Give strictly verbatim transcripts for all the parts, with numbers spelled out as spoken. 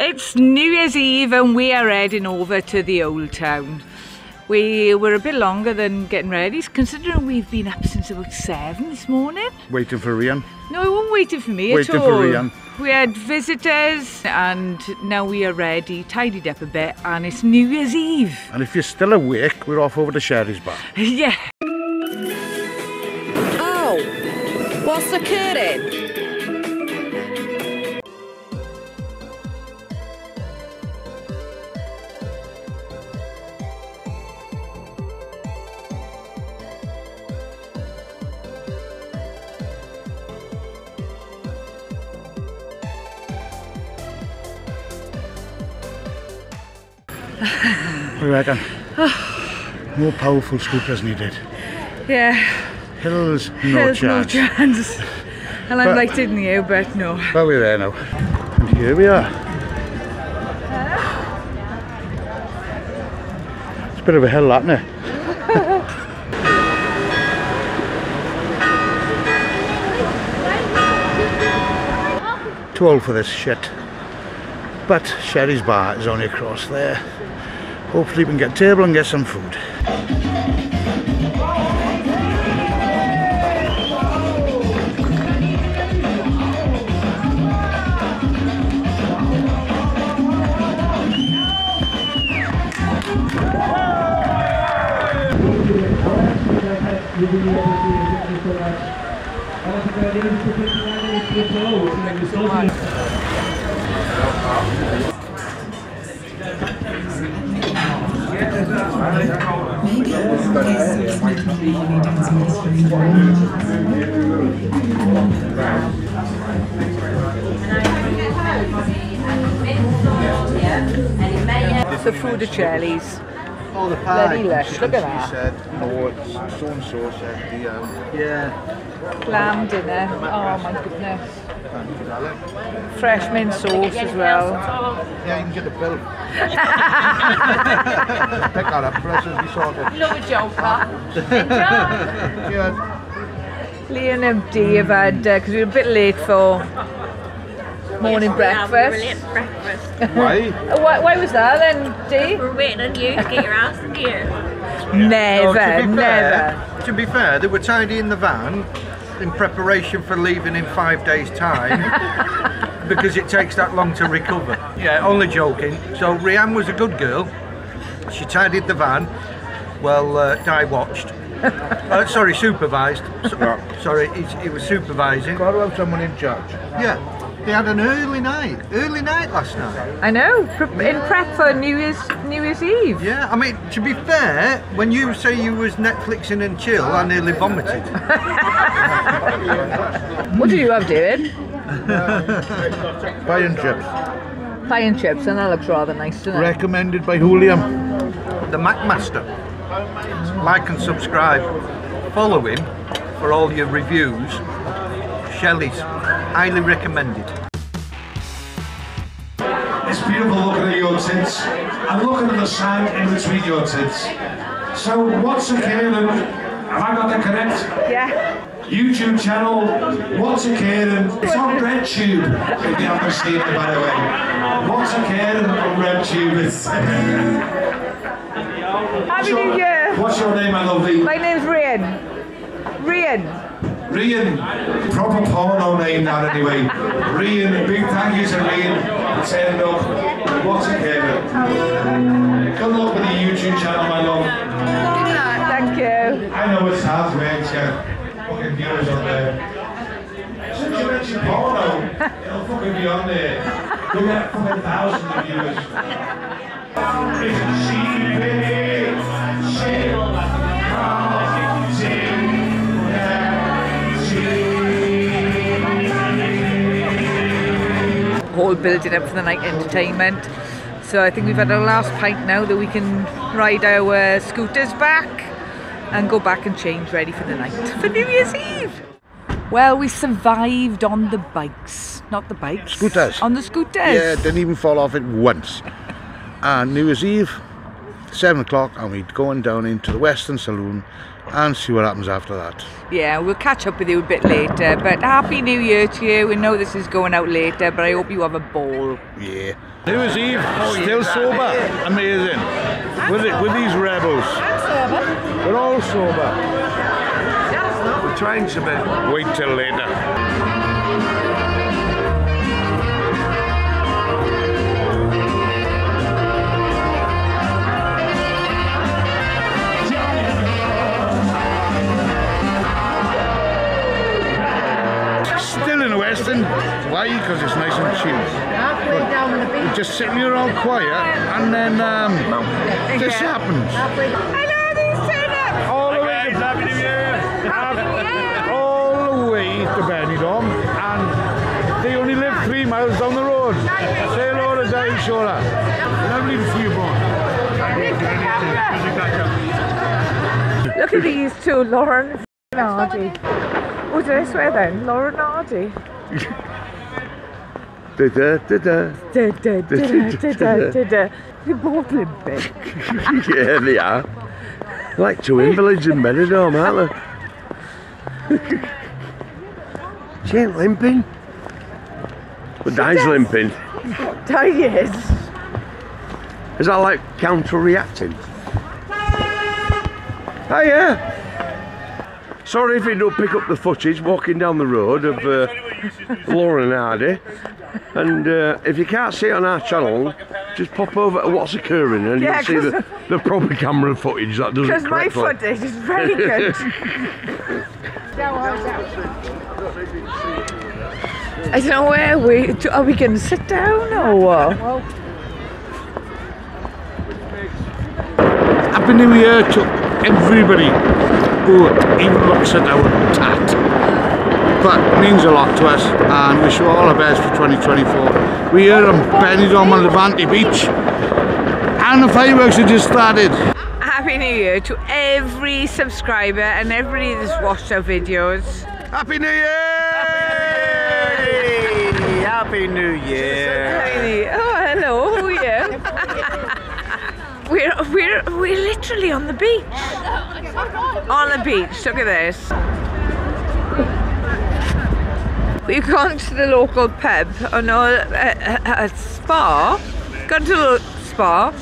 It's New Year's Eve and we are heading over to the old town. We were a bit longer than getting ready, considering we've been up since about seven this morning. Waiting for Rian? No, we weren't waiting for me waiting at all. Waiting for Rian. We had visitors and now we are ready, tidied up a bit, and it's New Year's Eve. And if you're still awake, we're off over to Sherry's Bar. Yeah. Oh, what's the curtain? What do you reckon? Oh. More powerful scoopers needed. Yeah. Hills, no Hills, chance. No chance. And I'm like, didn't you? But no. But we're there now. And here we are. Uh. It's a bit of a hill, isn't it? Too old for this shit. But Sherry's Bar is only across there. Hopefully we can get a table and get some food. The food of Shelley's. Oh, the pie. Lush. Look at that. Said, no, so and so said the um, yeah. Lamb dinner. Oh my goodness. Fresh mint sauce as well. Yeah, you can get the bill. Pick that up, precious, we sorted. Love a joker. Enjoy. Lee and M D have had, because uh, we were a bit late for morning breakfast. We were late breakfast. Why? why? Why was that then, Dee? We're waiting on you to get your ass in gear. Never, no, to never. Fair, to be fair, they were tidying the van in preparation for leaving in five days' time because it takes that long to recover. Yeah, only joking. So Rianne was a good girl. She tidied the van. Well, uh, Di watched. Uh, sorry, supervised. So, no. Sorry, he, he was supervising. Got to have someone in charge. Yeah, they had an early night. Early night last night. I know. In yeah. prep for New Year's New Year's Eve. Yeah, I mean, to be fair, when you say you was Netflixing and chill, I nearly vomited. What do you have, David? Pie and chips. Pie and chips, and that looks rather nice, doesn't it? Recommended by Julian. The MacMaster. Like and subscribe. Follow him for all your reviews. Shelley's, highly recommended. It's beautiful looking at your tits. I'm looking at the sand in between your tits. So what's a Karen? Have I got that correct? Yeah. YouTube channel, What's a Karen? It's on BreadTube, if you haven't seen it, by the way. What's a Karen on BreadTube? Happy New Year! What's your name, my lovely? My name's Rian. Rian. Rian. Proper porno name now, anyway. Rian, big thank you to Rian for turning up. What's a Karen? Good luck with the YouTube channel, my love. Thank you. I know it's hard to make, yeah. Fucking viewers on there. Since you mentioned porno, it'll fucking be on there. You'll get fucking thousands of viewers. Whole building up for the night entertainment. So I think we've had our last pint now that we can ride our uh, scooters back and go back and change ready for the night for New Year's Eve. Well, we survived on the bikes. Not the bikes. Scooters. On the scooters. Yeah, didn't even fall off it once. And New Year's Eve, seven o'clock, and we're going down into the Western Saloon and see what happens after that. Yeah, we'll catch up with you a bit later, but Happy New Year to you. We know this is going out later, but I hope you have a ball. Yeah. New Year's Eve, still sober. Amazing. With it, with these rebels. I'm sober. We're all sober. We're trying to be. Wait till later. Western. Why? Because it's nice and cheap. Halfway down on the beach. Just sitting here all quiet, and then um, this happens. Hello, these turnips! All the way to Happy New Year! All the way to Benidorm, and they only live three miles down the road. Say hello to Dave Shora. Lovely to see you both. Look at these two, Laurel and Hardy. Oh, did I swear then? Laurel and Hardy. Da da da da. Da da da da da da. They're both limping. Yeah, they are. Like two invalids in Benidorm, aren't they? She ain't limping. But Di's limping. Di is. Is that like counter-reacting? Oh yeah. Sorry if you don't pick up the footage walking down the road of uh, Laurel and Hardy. And uh, if you can't see it on our channel, just pop over to What's Occurring and yeah, you'll see the, the proper camera footage that doesn't. Because my footage is very good. I don't know where we are. We going to sit down or what? Well, Happy New Year to everybody. Who even looks at our tat, but means a lot to us, and wish you all the best for twenty twenty-four. We're here in Benidorm on the Banti Beach, and the fireworks have just started. Happy New Year to every subscriber and everybody that's watched our videos. Happy New Year! Happy New Year! Happy New Year! Oh, hello, who are you? we're we're we're literally on the beach. On the beach, look at this. We've gone to the local pub, or no, a, a, a spa. Gone to a spa.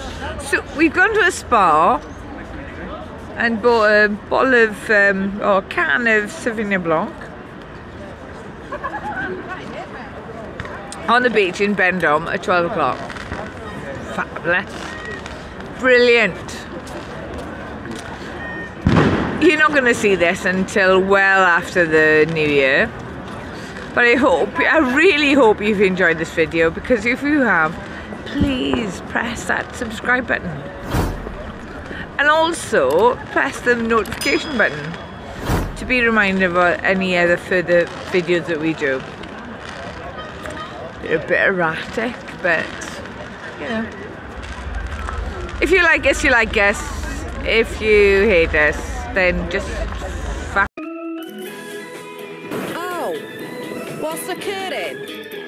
So we've gone to a spa and bought a bottle of, um, or a can of Sauvignon Blanc. On the beach in Benidorm at twelve o'clock. Fabulous. Brilliant. You're not going to see this until well after the new year, but I hope, I really hope you've enjoyed this video, because if you have, please press that subscribe button and also press the notification button to be reminded about any other further videos that we do. They're a bit erratic, but you know, if you like us, you like us. If you hate us, then just fuck. Oh, what's occurring?